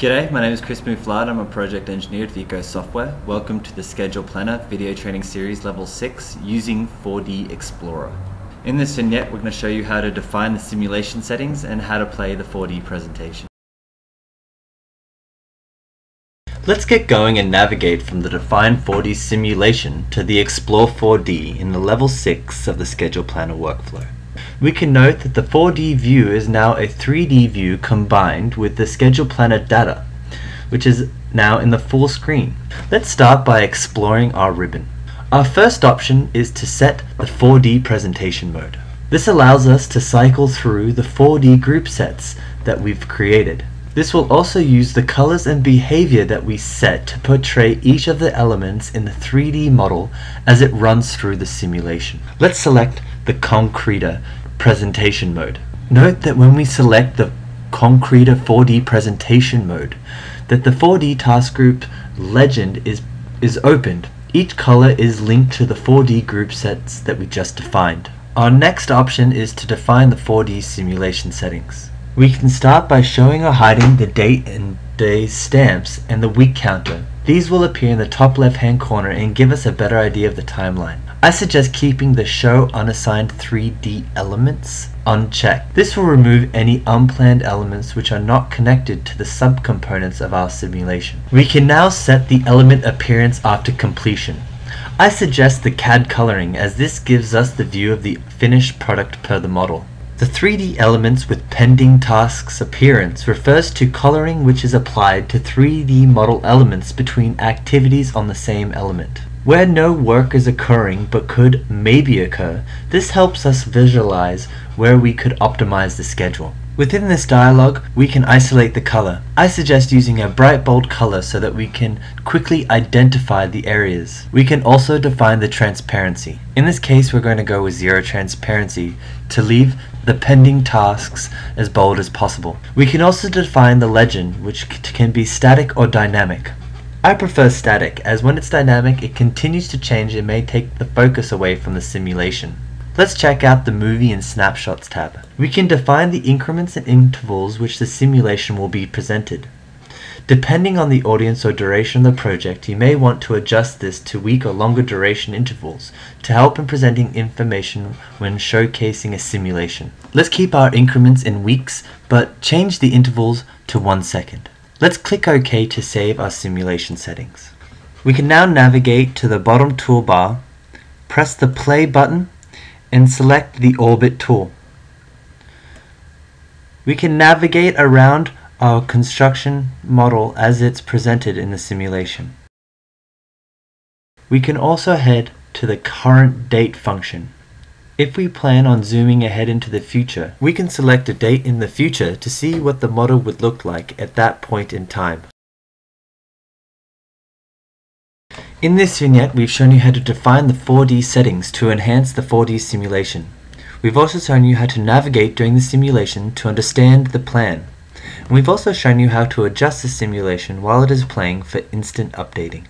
G'day, my name is Chris Muflard, I'm a project engineer at Vico Software. Welcome to the Schedule Planner Video Training Series Level 6 using 4D Explorer. In this vignette we're going to show you how to define the simulation settings and how to play the 4D presentation. Let's get going and navigate from the Define 4D simulation to the Explore 4D in the Level 6 of the Schedule Planner workflow. We can note that the 4D view is now a 3D view combined with the Schedule Planner data, which is now in the full screen. Let's start by exploring our ribbon. Our first option is to set the 4D presentation mode. This allows us to cycle through the 4D group sets that we've created. This will also use the colors and behavior that we set to portray each of the elements in the 3D model as it runs through the simulation. Let's select the Concreter presentation mode. Note that when we select the Concreter 4D presentation mode, that the 4D task group legend is opened. Each color is linked to the 4D group sets that we just defined. Our next option is to define the 4D simulation settings. We can start by showing or hiding the date and day stamps and the week counter. These will appear in the top left hand corner and give us a better idea of the timeline. I suggest keeping the Show Unassigned 3D Elements unchecked. This will remove any unplanned elements which are not connected to the subcomponents of our simulation. We can now set the element appearance after completion. I suggest the CAD coloring as this gives us the view of the finished product per the model. The 3D elements with pending tasks appearance refers to coloring which is applied to 3D model elements between activities on the same element. Where no work is occurring but could maybe occur, this helps us visualize where we could optimize the schedule. Within this dialog, we can isolate the color. I suggest using a bright bold color so that we can quickly identify the areas. We can also define the transparency. In this case, we're going to go with 0 transparency to leave the pending tasks as bold as possible. We can also define the legend, which can be static or dynamic. I prefer static, as when it's dynamic it continues to change and may take the focus away from the simulation. Let's check out the Movie and Snapshots tab. We can define the increments and intervals which the simulation will be presented. Depending on the audience or duration of the project, you may want to adjust this to week or longer duration intervals to help in presenting information when showcasing a simulation. Let's keep our increments in weeks, but change the intervals to 1 second. Let's click OK to save our simulation settings. We can now navigate to the bottom toolbar, press the play button, and select the Orbit tool. We can navigate around our construction model as it's presented in the simulation. We can also head to the current date function. If we plan on zooming ahead into the future, we can select a date in the future to see what the model would look like at that point in time. In this vignette, we've shown you how to define the 4D settings to enhance the 4D simulation. We've also shown you how to navigate during the simulation to understand the plan. And we've also shown you how to adjust the simulation while it is playing for instant updating.